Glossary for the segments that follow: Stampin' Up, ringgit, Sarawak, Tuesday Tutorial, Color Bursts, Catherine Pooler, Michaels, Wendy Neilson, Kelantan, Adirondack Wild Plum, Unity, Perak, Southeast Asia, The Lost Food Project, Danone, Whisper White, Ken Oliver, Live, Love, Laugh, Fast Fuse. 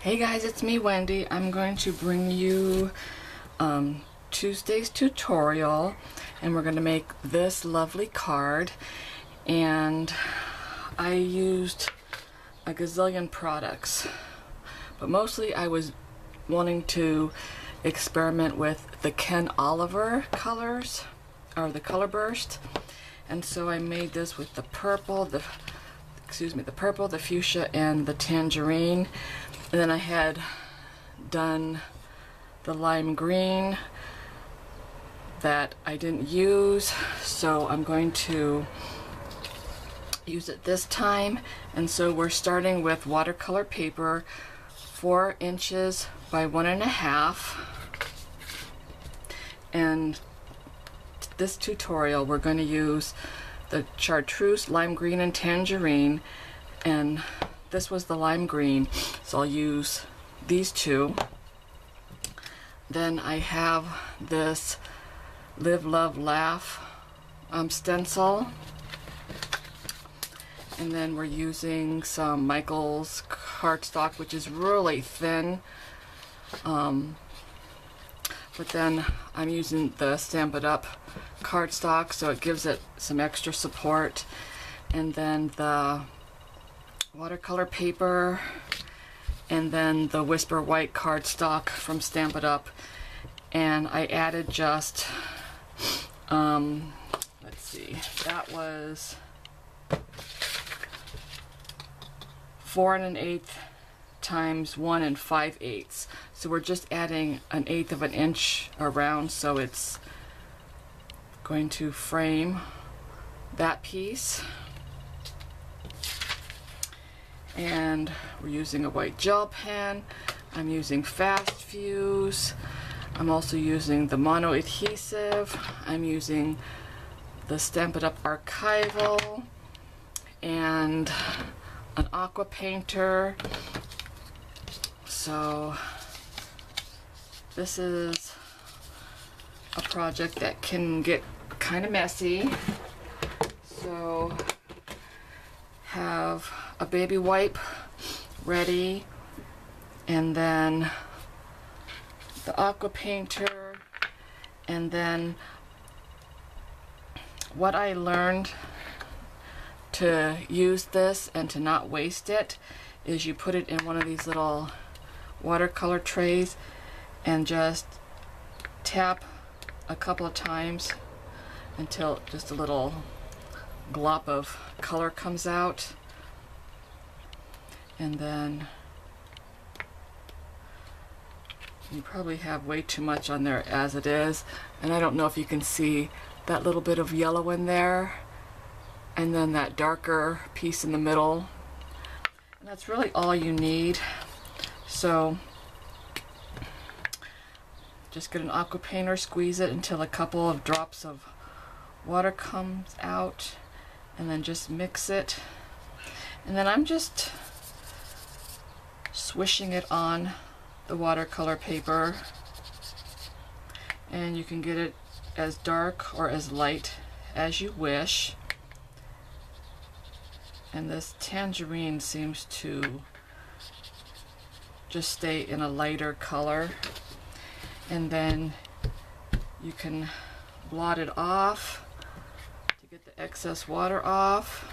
Hey guys, it's me Wendy. I'm going to bring you Tuesday's tutorial, and we're going to make this lovely card. And I used a gazillion products, but mostly I was wanting to experiment with the Ken Oliver colors, or the color burst. And so I made this with the purple, the fuchsia, and the tangerine. And then I had done the lime green that I didn't use, so I'm going to use it this time. And so we're starting with watercolor paper, 4 inches by 1.5. And this tutorial we're going to use the chartreuse, lime green, and tangerine. And this was the lime green, so I'll use these two. Then I have this Live, Love, Laugh stencil. And then we're using some Michaels cardstock, which is really thin. But then I'm using the Stampin' Up cardstock, so it gives it some extra support. And then the watercolor paper, and then the Whisper White cardstock from Stampin' Up. And I added just, let's see, that was 4 1/8 × 1 5/8. So we're just adding 1/8 of an inch around, so it's going to frame that piece. And we're using a white gel pen. I'm using Fast Fuse. I'm also using the mono adhesive. I'm using the Stampin' Up Archival and an aqua painter. So this is a project that can get kind of messy. So have a baby wipe ready, and then the aqua painter. And then what I learned to use this and to not waste it is you put it in one of these little watercolor trays and just tap a couple of times until just a little glop of color comes out. And then you probably have way too much on there as it is, and I don't know if you can see that little bit of yellow in there, and then that darker piece in the middle. And that's really all you need. So just get an aqua painter, squeeze it until a couple of drops of water comes out, and then just mix it. And then I'm just swishing it on the watercolor paper, and you can get it as dark or as light as you wish. And this tangerine seems to just stay in a lighter color, and then you can blot it off to get the excess water off,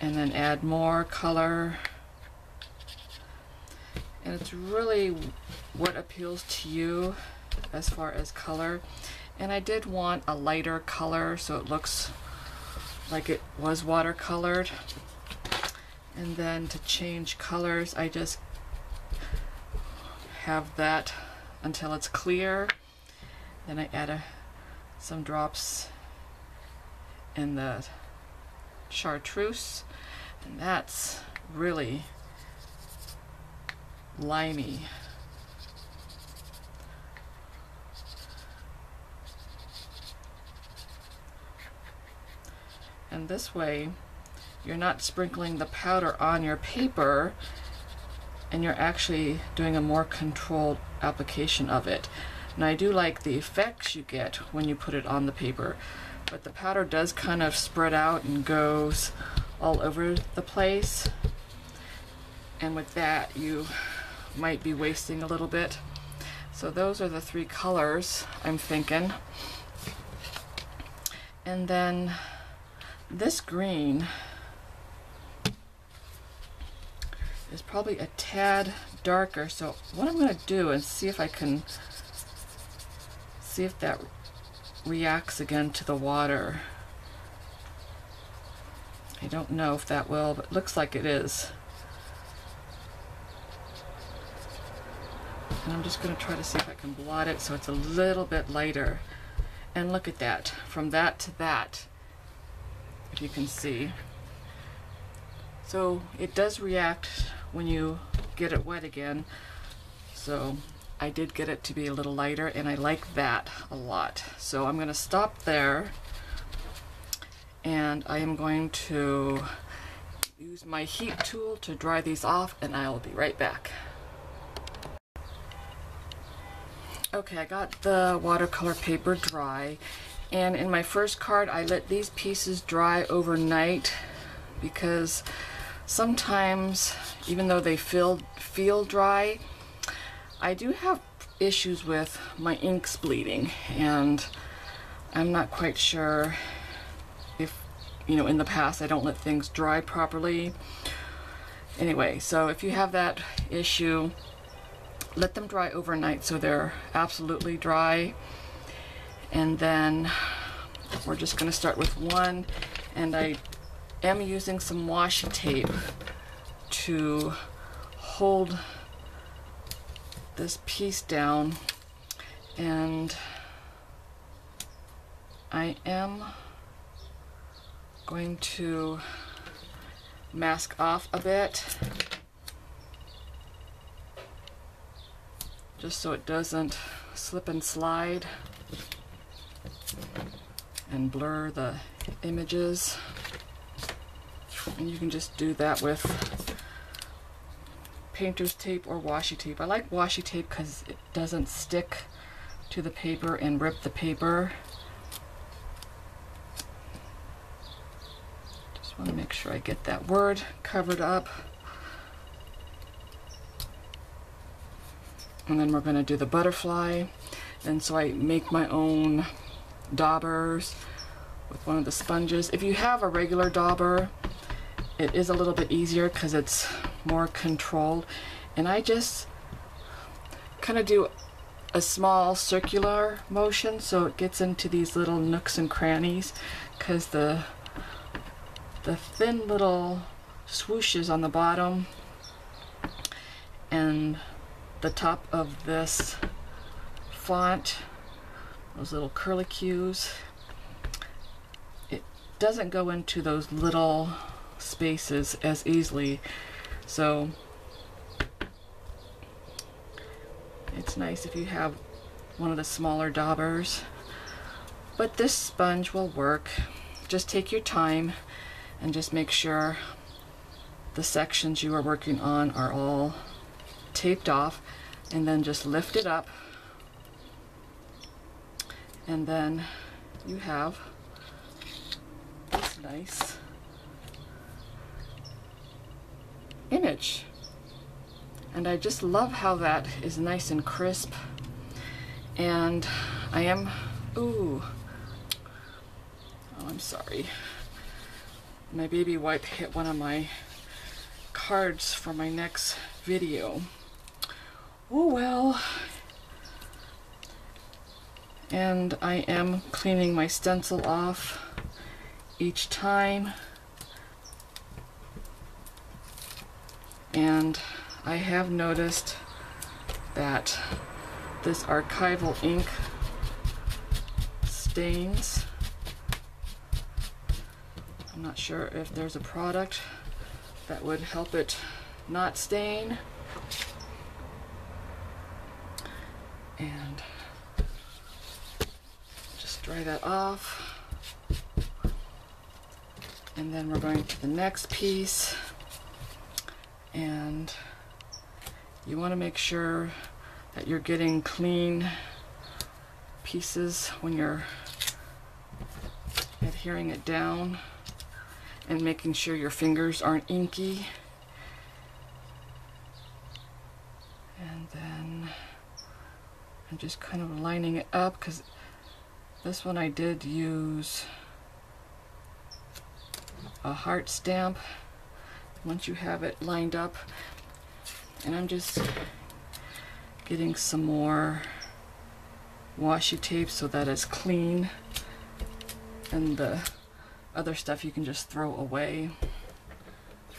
and then add more color. And it's really what appeals to you as far as color. And I did want a lighter color so it looks like it was watercolored. And then to change colors, I just have that until it's clear. Then I add some drops in the chartreuse, and that's really limey. And this way you're not sprinkling the powder on your paper, and you're actually doing a more controlled application of it. And I do like the effects you get when you put it on the paper, but the powder does kind of spread out and goes all over the place. and with that you might be wasting a little bit. So those are the three colors I'm thinking. And then this green is probably a tad darker, so what I'm going to do and see if I can see if that reacts again to the water. I don't know if that will, but it looks like it is. And I'm just going to try to see if I can blot it so it's a little bit lighter. And look at that, from that to that, if you can see. So it does react when you get it wet again. So I did get it to be a little lighter, and I like that a lot. So I'm going to stop there, and I am going to use my heat tool to dry these off, and I'll be right back. Okay, I got the watercolor paper dry, and in my first card I let these pieces dry overnight because sometimes, even though they feel dry, I do have issues with my inks bleeding, and I'm not quite sure if, you know, in the past I don't let things dry properly. Anyway, so if you have that issue, let them dry overnight so they're absolutely dry. And then we're just going to start with one, and I am using some washi tape to hold this piece down, and I am going to mask off a bit just so it doesn't slip and slide and blur the images. And you can just do that with painter's tape or washi tape. I like washi tape because it doesn't stick to the paper and rip the paper. Just want to make sure I get that word covered up. And then we're going to do the butterfly, and so I make my own daubers with one of the sponges. If you have a regular dauber, it is a little bit easier because it's more controlled, and I just kind of do a small circular motion so it gets into these little nooks and crannies, because the thin little swooshes on the bottom and the top of this font, those little curlicues, it doesn't go into those little spaces as easily, so it's nice if you have one of the smaller daubers. But this sponge will work. Just take your time and just make sure the sections you are working on are all taped off, and then just lift it up, and then you have this nice image. And I just love how that is nice and crisp. And I am, I'm sorry, my baby wipe hit one of my cards for my next video. Oh well. And I am cleaning my stencil off each time. And I have noticed that this archival ink stains. I'm not sure if there's a product that would help it not stain. And just dry that off, and then we're going to the next piece, and you want to make sure that you're getting clean pieces when you're adhering it down and making sure your fingers aren't inky. I'm just kind of lining it up because this one I did use a heart stamp once you have it lined up. And I'm just getting some more washi tape so that it's clean, and the other stuff you can just throw away.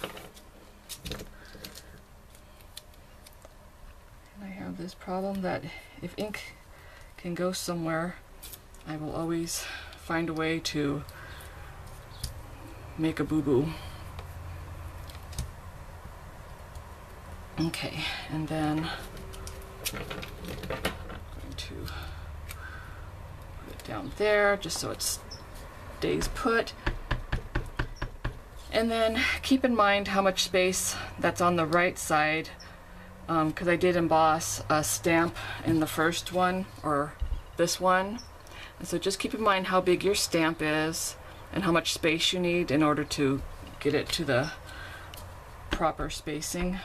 And I have this problem that if ink can go somewhere, I will always find a way to make a boo-boo. Okay, and then I'm going to put it down there just so it stays put. And then keep in mind how much space that's on the right side, because I did emboss a stamp in the first one, or this one. And so just keep in mind how big your stamp is and how much space you need in order to get it to the proper spacing.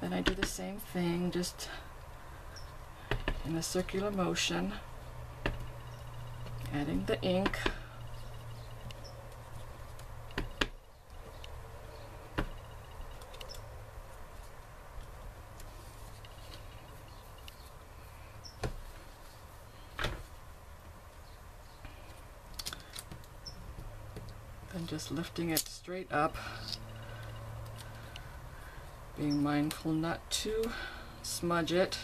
Then I do the same thing, just in a circular motion, adding the ink. Then just lifting it straight up. Being mindful not to smudge it.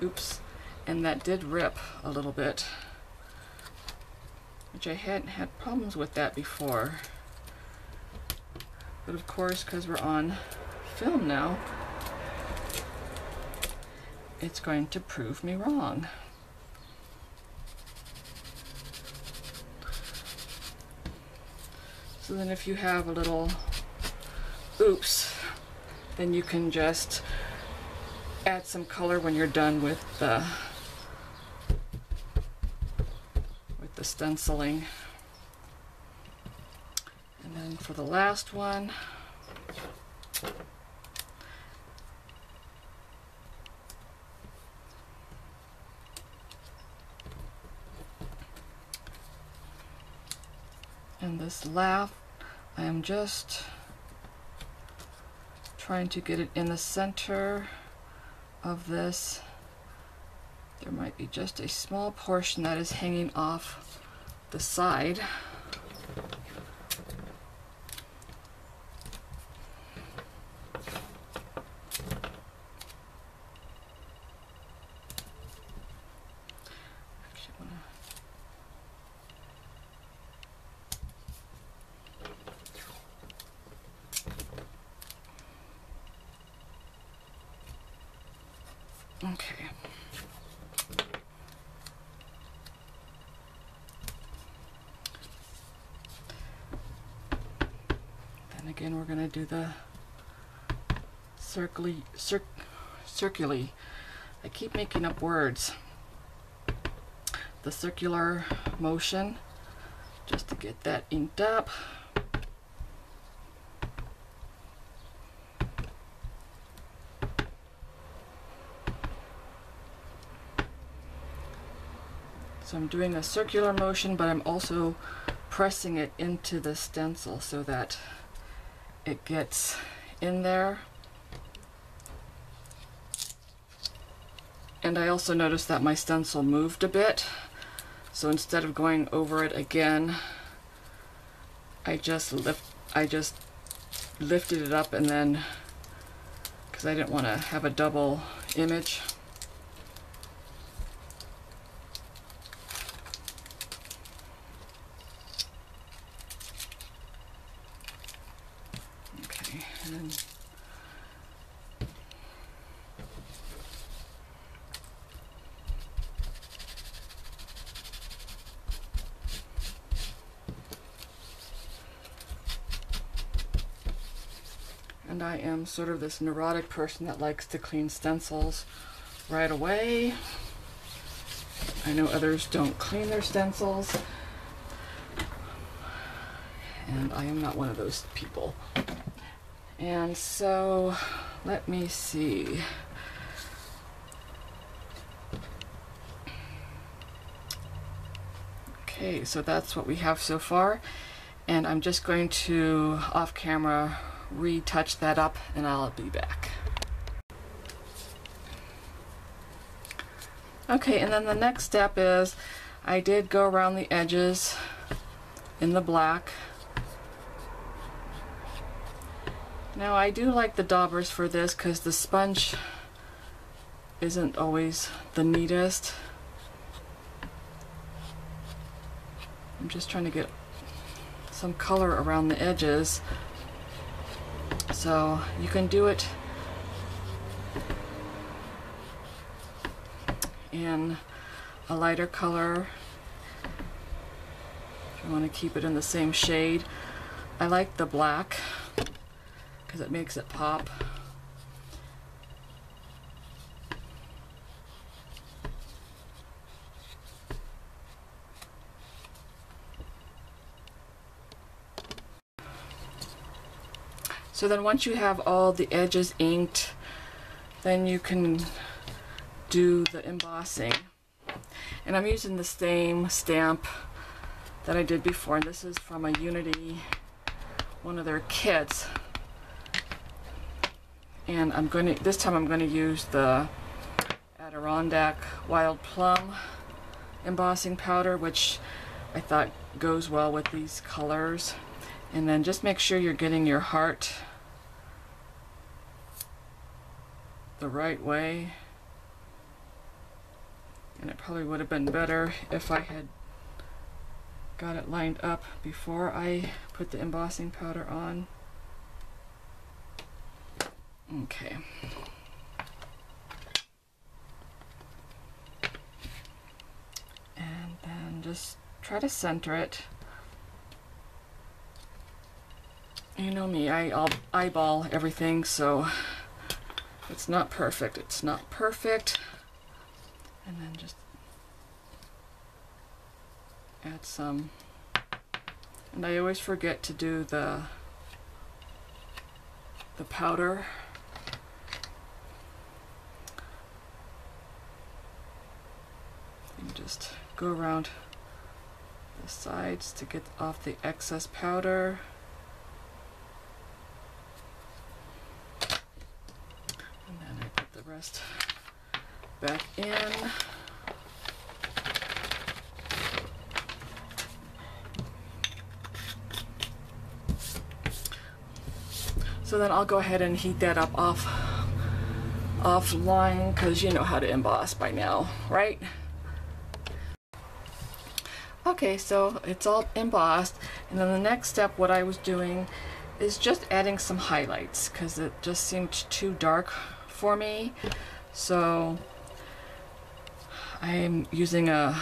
Oops, and that did rip a little bit, which I hadn't had problems with that before. But of course, because we're on film now, it's going to prove me wrong. So then if you have a little oops, then you can just add some color when you're done with the stenciling. And then for the last one, and this laugh, I am just trying to get it in the center of this. There might be just a small portion that is hanging off the side. Okay. Then again, we're going to do the circular. I keep making up words. The circular motion, just to get that inked up. So I'm doing a circular motion, but I'm also pressing it into the stencil so that it gets in there. And I also noticed that my stencil moved a bit. So instead of going over it again, I just lifted it up, and then, because I didn't want to have a double image. And I am sort of this neurotic person that likes to clean stencils right away. I know others don't clean their stencils. and I am not one of those people. And so, let me see. Okay, so that's what we have so far, and I'm just going to off camera retouch that up and I'll be back. Okay, and then the next step is I did go around the edges in the black. Now I do like the daubers for this because the sponge isn't always the neatest. I'm just trying to get some color around the edges. So you can do it in a lighter color if you want to keep it in the same shade. I like the black because it makes it pop. So then once you have all the edges inked, then you can do the embossing. And I'm using the same stamp that I did before, and this is from a Unity, one of their kits. And I'm going to, this time I'm going to use the Adirondack Wild Plum embossing powder, which I thought goes well with these colors. And then just make sure you're getting your heart the right way. And it probably would have been better if I had got it lined up before I put the embossing powder on. Okay. And then just try to center it. You know me, I'll eyeball everything, so it's not perfect. It's not perfect. And then just add some. And I always forget to do the powder. And just go around the sides to get off the excess powder. And then I put the rest back in. So then I'll go ahead and heat that up offline because you know how to emboss by now, right? Okay, so it's all embossed, and then the next step, what I was doing is just adding some highlights because it just seemed too dark for me. So I'm using a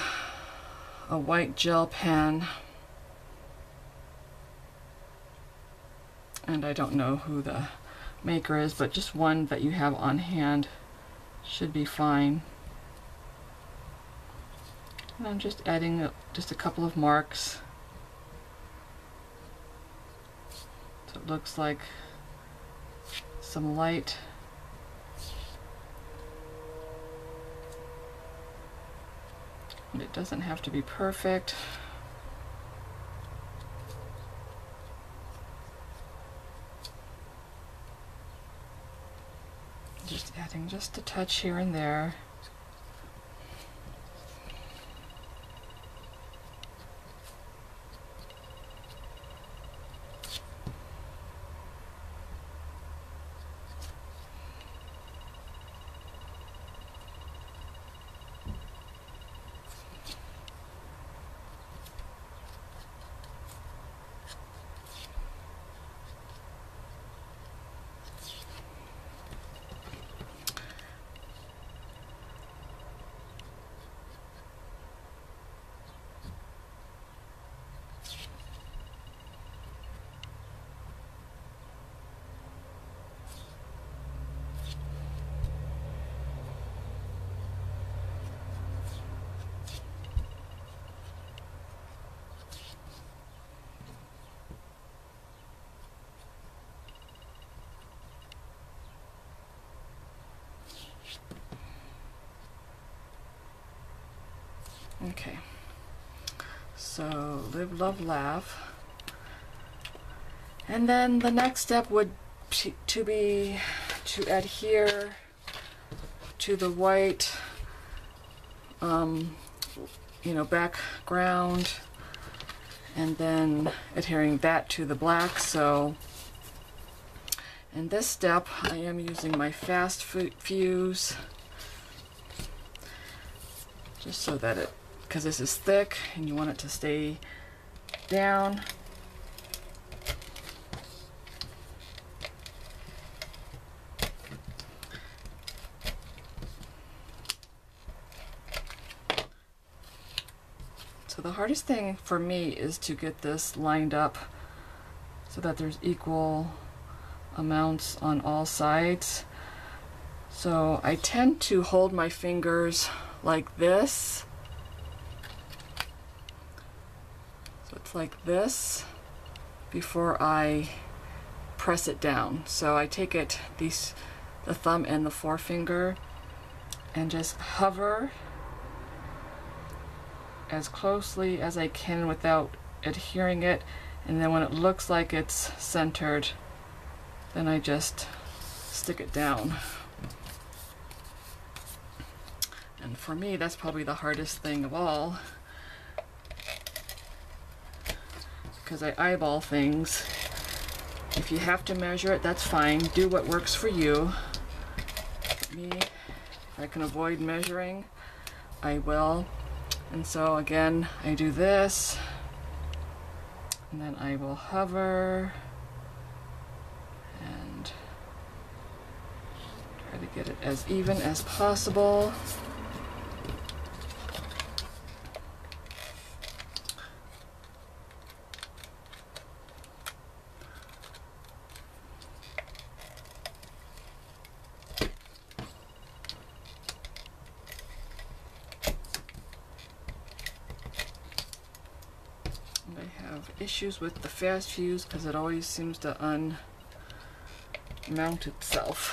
white gel pen, and I don't know who the maker is, but just one that you have on hand should be fine. And I'm just adding just a couple of marks, so it looks like some light. And it doesn't have to be perfect. Just adding just a touch here and there. Okay. So Live, Love, Laugh. And then the next step would be to adhere to the white background, and then adhering that to the black. So in this step I am using my Fast Fuse, just so that it, because this is thick and you want it to stay down. So the hardest thing for me is to get this lined up so that there's equal amounts on all sides. So I tend to hold my fingers like this. So it's like this before I press it down. So I take it, the thumb and the forefinger, and just hover as closely as I can without adhering it, and then when it looks like it's centered, then I just stick it down. And for me, that's probably the hardest thing of all, because I eyeball things. If you have to measure it, that's fine. Do what works for you. For me, if I can avoid measuring, I will. And so again, I do this, and then I will hover and try to get it as even as possible. Issues with the Fast Fuse because it always seems to unmount itself,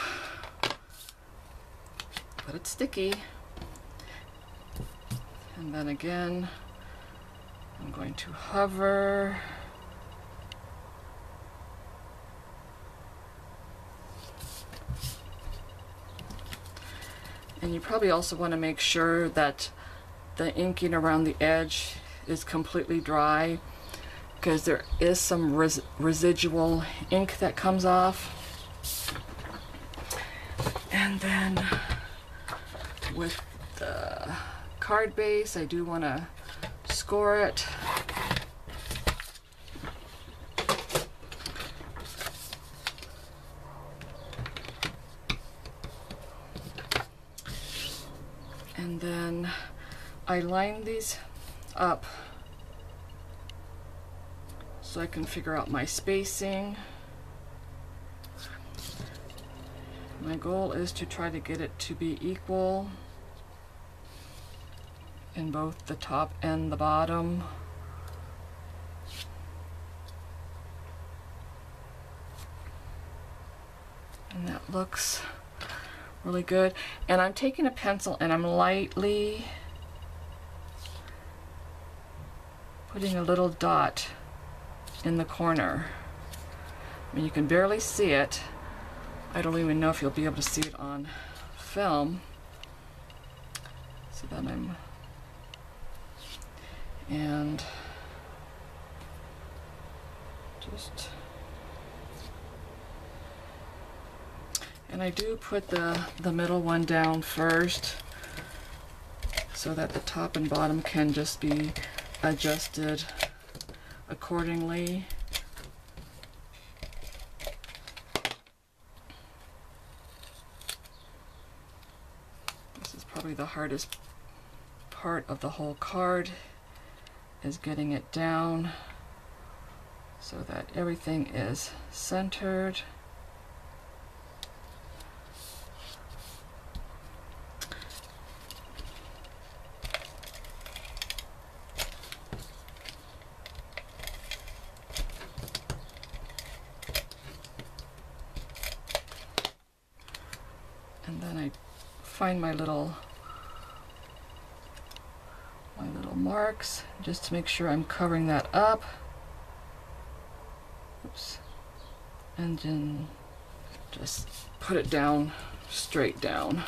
but it's sticky. And then again, I'm going to hover and you probably also want to make sure that the inking around the edge is completely dry, because there is some residual ink that comes off. And then with the card base, I do want to score it. And then I line these up so I can figure out my spacing. My goal is to try to get it to be equal in both the top and the bottom. And that looks really good. And I'm taking a pencil and I'm lightly putting a little dot in the corner. I mean, you can barely see it. I don't even know if you'll be able to see it on film. So then and just, and I do put the middle one down first so that the top and bottom can just be adjusted accordingly. This is probably the hardest part of the whole card, is getting it down so that everything is centered. And then I find my little marks just to make sure I'm covering that up. Oops. And then just put it down, straight down.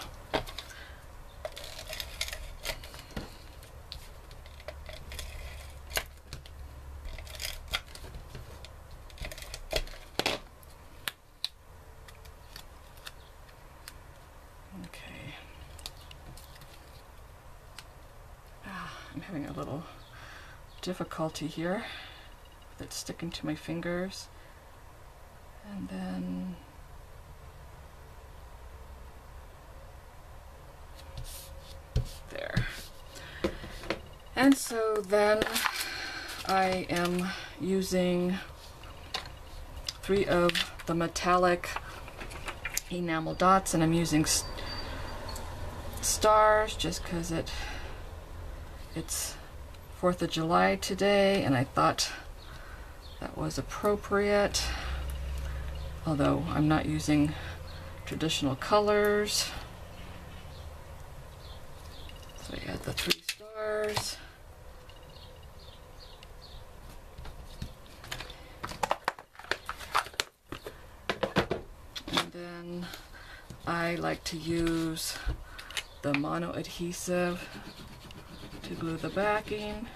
Difficulty here with it sticking to my fingers, and then there. And so then I am using three of the metallic enamel dots, and I'm using stars just because it's 4th of July today, and I thought that was appropriate, although I'm not using traditional colors. So I add the 3 stars. And then I like to use the mono adhesive to glue the backing.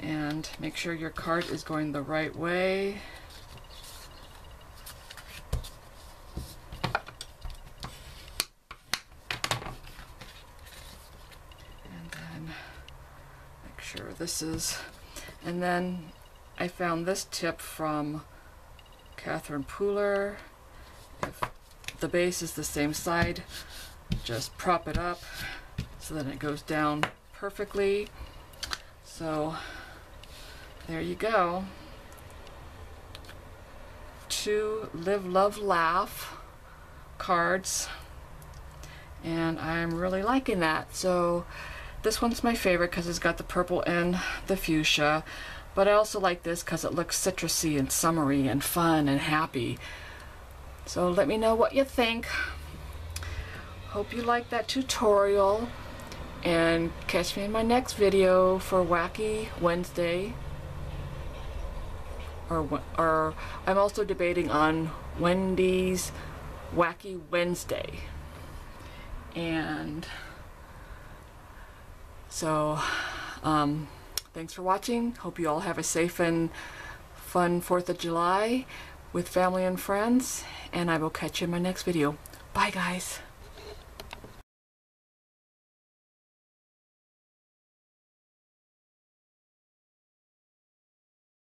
And make sure your card is going the right way. And then make sure this is, and then I found this tip from Catherine Pooler. The base is the same side, just prop it up so that it goes down perfectly. So there you go. 2 Live, Love, Laugh cards, and I'm really liking that. So this one's my favorite because it's got the purple and the fuchsia, but I also like this because it looks citrusy and summery and fun and happy. So let me know what you think. Hope you like that tutorial, and catch me in my next video for Wacky Wednesday. Or I'm also debating on Wendy's Wacky Wednesday. And so thanks for watching. Hope you all have a safe and fun 4th of July with family and friends, and I will catch you in my next video. Bye, guys.